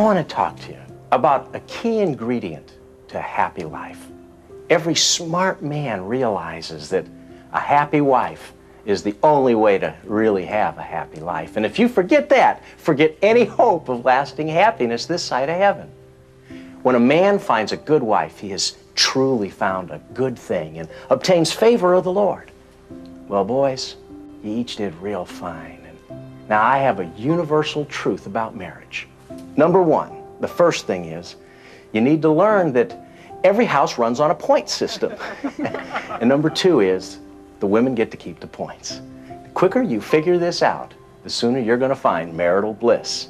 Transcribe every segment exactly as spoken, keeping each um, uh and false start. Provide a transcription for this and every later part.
I want to talk to you about a key ingredient to a happy life. Every smart man realizes that a happy wife is the only way to really have a happy life. And if you forget that, forget any hope of lasting happiness this side of heaven. When a man finds a good wife, he has truly found a good thing and obtains favor of the Lord. Well, boys, you each did real fine. And now I have a universal truth about marriage. Number one, the first thing is, you need to learn that every house runs on a point system. And number two is, the women get to keep the points. The quicker you figure this out, the sooner you're going to find marital bliss.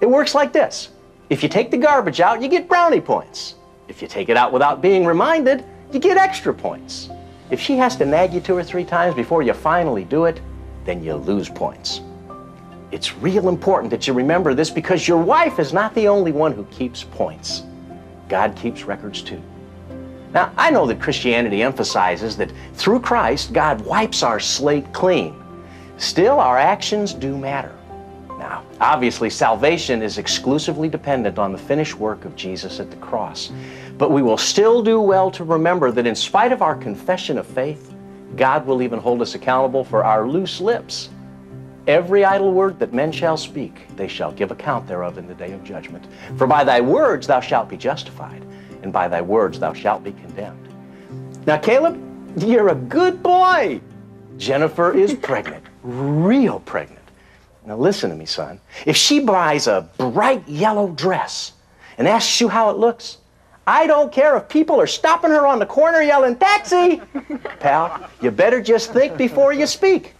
It works like this. If you take the garbage out, you get brownie points. If you take it out without being reminded, you get extra points. If she has to nag you two or three times before you finally do it, then you lose points. It's real important that you remember this, because your wife is not the only one who keeps points. God keeps records too. Now, I know that Christianity emphasizes that through Christ, God wipes our slate clean. Still, our actions do matter. Now, obviously, salvation is exclusively dependent on the finished work of Jesus at the cross. But we will still do well to remember that in spite of our confession of faith, God will even hold us accountable for our loose lips. Every idle word that men shall speak, they shall give account thereof in the day of judgment. For by thy words thou shalt be justified, and by thy words thou shalt be condemned. Now, Caleb, you're a good boy. Jennifer is pregnant, real pregnant. Now, listen to me, son. If she buys a bright yellow dress and asks you how it looks, I don't care if people are stopping her on the corner yelling, "Taxi!" Pal, you better just think before you speak.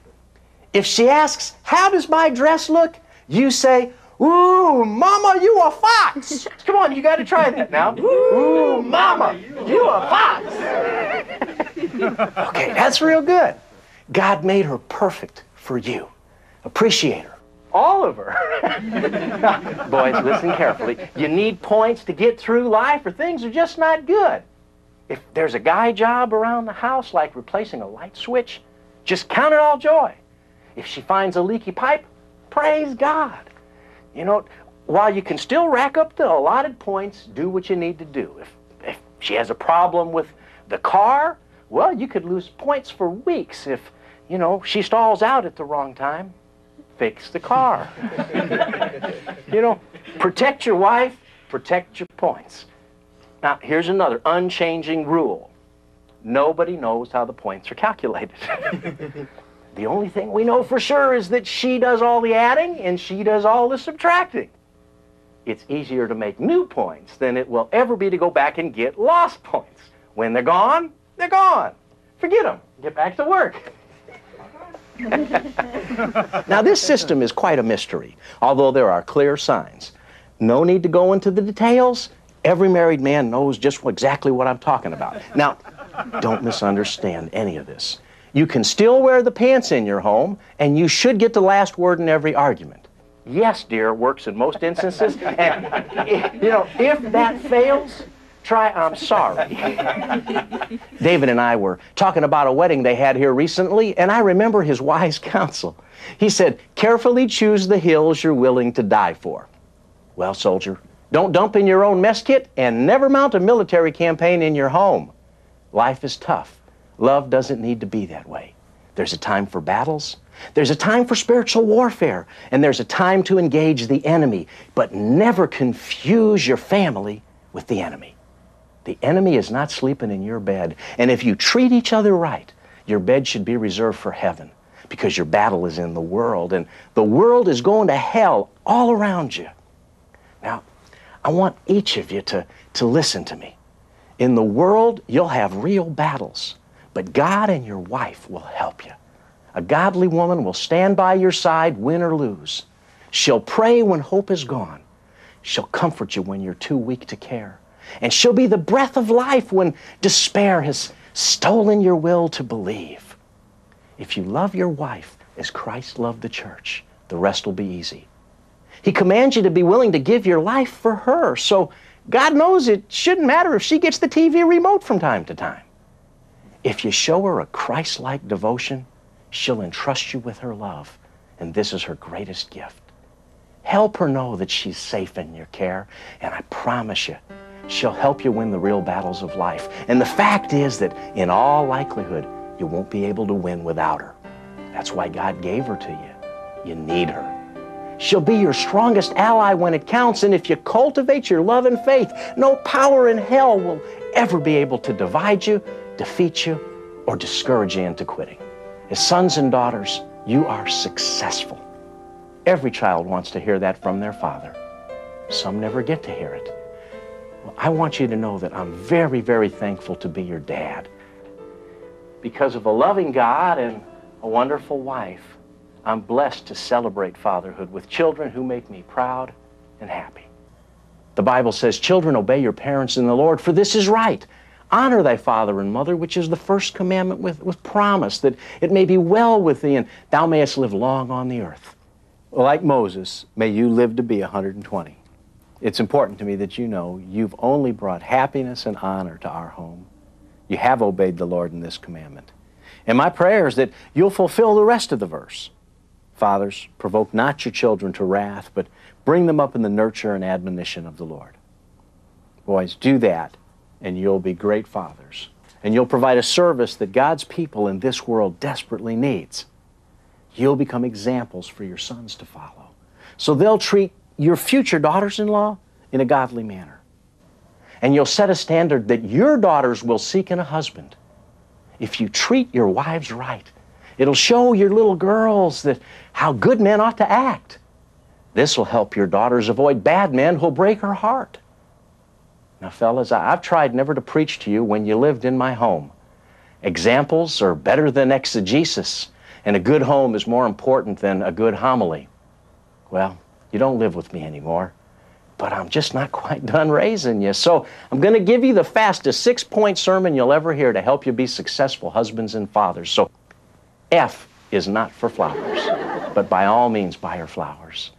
If she asks, "How does my dress look?" you say, "Ooh, mama, you a fox." Come on, you got to try that now. "Ooh, mama, you a fox." Okay, that's real good. God made her perfect for you. Appreciate her. All of her. Boys, listen carefully. You need points to get through life, or things are just not good. If there's a guy job around the house, like replacing a light switch, just count it all joy. If she finds a leaky pipe, praise God. You know, while you can still rack up the allotted points, do what you need to do. If, if she has a problem with the car, well, you could lose points for weeks if, you know, she stalls out at the wrong time. Fix the car. You know, protect your wife, protect your points. Now, here's another unchanging rule. Nobody knows how the points are calculated. The only thing we know for sure is that she does all the adding and she does all the subtracting. It's easier to make new points than it will ever be to go back and get lost points. When they're gone, they're gone. Forget them. Get back to work. Now, this system is quite a mystery, although there are clear signs. No need to go into the details. Every married man knows just exactly what I'm talking about. Now, don't misunderstand any of this. You can still wear the pants in your home, and you should get the last word in every argument. "Yes, dear" works in most instances, and, you know, if that fails, try "I'm sorry." David and I were talking about a wedding they had here recently, and I remember his wise counsel. He said, "Carefully choose the hills you're willing to die for." Well, soldier, don't dump in your own mess kit, and never mount a military campaign in your home. Life is tough. Love doesn't need to be that way. There's a time for battles. There's a time for spiritual warfare. And there's a time to engage the enemy. But never confuse your family with the enemy. The enemy is not sleeping in your bed. And if you treat each other right, your bed should be reserved for heaven, because your battle is in the world. And the world is going to hell all around you. Now, I want each of you to, to listen to me. In the world, you'll have real battles. But God and your wife will help you. A godly woman will stand by your side, win or lose. She'll pray when hope is gone. She'll comfort you when you're too weak to care. And she'll be the breath of life when despair has stolen your will to believe. If you love your wife as Christ loved the church, the rest will be easy. He commands you to be willing to give your life for her. So God knows it shouldn't matter if she gets the T V remote from time to time. If you show her a Christ-like devotion, she'll entrust you with her love, and this is her greatest gift. Help her know that she's safe in your care, and I promise you, she'll help you win the real battles of life. And the fact is that in all likelihood, you won't be able to win without her. That's why God gave her to you. You need her. She'll be your strongest ally when it counts, and if you cultivate your love and faith, no power in hell will ever be able to divide you, defeat you, or discourage you into quitting. As sons and daughters, you are successful. Every child wants to hear that from their father. Some never get to hear it. Well, I want you to know that I'm very, very thankful to be your dad. Because of a loving God and a wonderful wife, I'm blessed to celebrate fatherhood with children who make me proud and happy. The Bible says, "Children, obey your parents in the Lord, for this is right. Honor thy father and mother, which is the first commandment with, with promise, that it may be well with thee, and thou mayest live long on the earth." Like Moses, may you live to be one hundred twenty. It's important to me that you know you've only brought happiness and honor to our home. You have obeyed the Lord in this commandment. And my prayer is that you'll fulfill the rest of the verse. Fathers, provoke not your children to wrath, but bring them up in the nurture and admonition of the Lord. Boys, do that, and you'll be great fathers. And you'll provide a service that God's people in this world desperately needs. You'll become examples for your sons to follow, so they'll treat your future daughters-in-law in a godly manner. And you'll set a standard that your daughters will seek in a husband. If you treat your wives right, it'll show your little girls that how good men ought to act. This will help your daughters avoid bad men who'll break her heart. Now, fellas, I've tried never to preach to you when you lived in my home. Examples are better than exegesis, and a good home is more important than a good homily. Well, you don't live with me anymore, but I'm just not quite done raising you. So I'm going to give you the fastest six-point sermon you'll ever hear to help you be successful husbands and fathers. So F is not for flowers, but by all means buy her flowers.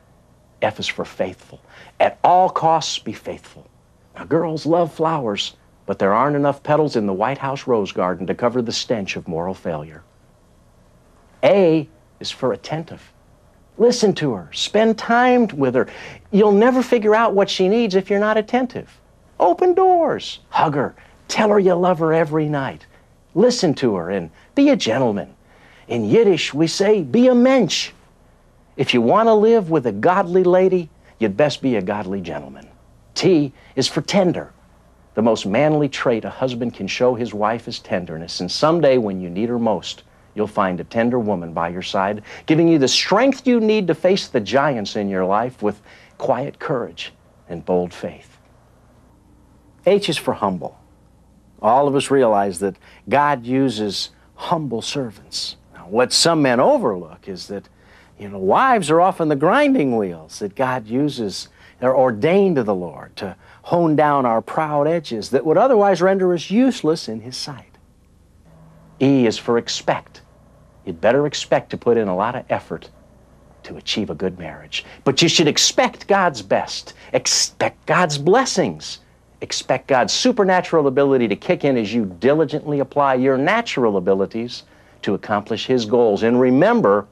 F is for faithful. At all costs, be faithful. Now, girls love flowers, but there aren't enough petals in the White House rose garden to cover the stench of moral failure. A is for attentive. Listen to her. Spend time with her. You'll never figure out what she needs if you're not attentive. Open doors. Hug her. Tell her you love her every night. Listen to her and be a gentleman. In Yiddish, we say, be a mensch. If you want to live with a godly lady, you'd best be a godly gentleman. T is for tender. The most manly trait a husband can show his wife is tenderness, and someday when you need her most, you'll find a tender woman by your side, giving you the strength you need to face the giants in your life with quiet courage and bold faith. H is for humble. All of us realize that God uses humble servants. Now, what some men overlook is that, you know, wives are often the grinding wheels that God uses. They're ordained of the Lord to hone down our proud edges that would otherwise render us useless in His sight. E is for expect. You'd better expect to put in a lot of effort to achieve a good marriage. But you should expect God's best. Expect God's blessings. Expect God's supernatural ability to kick in as you diligently apply your natural abilities to accomplish His goals. And remember,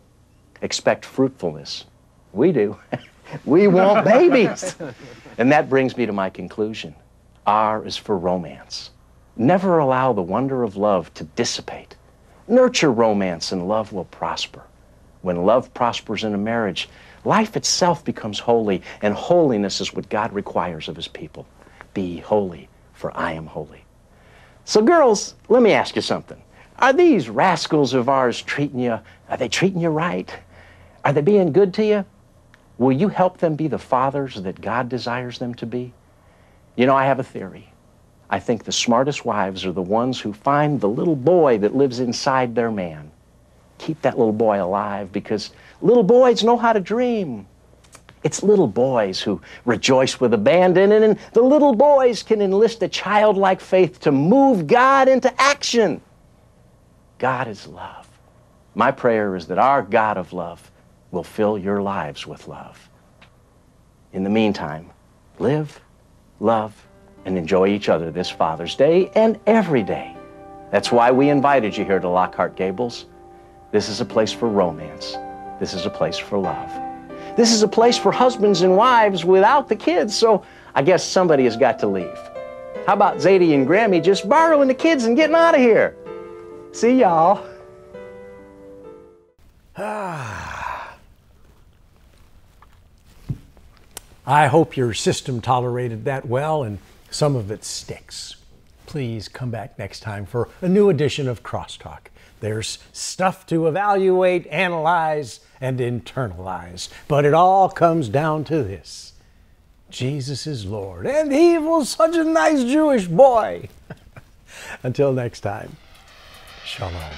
expect fruitfulness. We do. We want babies. And that brings me to my conclusion. R is for romance. Never allow the wonder of love to dissipate. Nurture romance and love will prosper. When love prospers in a marriage, life itself becomes holy, and holiness is what God requires of His people. Be holy, for I am holy. So girls, let me ask you something. Are these rascals of ours treating you, are they treating you right? Are they being good to you? Will you help them be the fathers that God desires them to be? You know, I have a theory. I think the smartest wives are the ones who find the little boy that lives inside their man. Keep that little boy alive, because little boys know how to dream. It's little boys who rejoice with abandon, and the little boys can enlist a childlike faith to move God into action. God is love. My prayer is that our God of love will fill your lives with love. In the meantime, live, love, and enjoy each other this Father's Day and every day. That's why we invited you here to Lockhart Gables. This is a place for romance. This is a place for love. This is a place for husbands and wives without the kids, so I guess somebody has got to leave. How about Zadie and Grammy just borrowing the kids and getting out of here? See y'all. Ah. I hope your system tolerated that well and some of it sticks. Please come back next time for a new edition of Crosstalk. There's stuff to evaluate, analyze, and internalize. But it all comes down to this. Jesus is Lord, and he was such a nice Jewish boy. Until next time, shalom.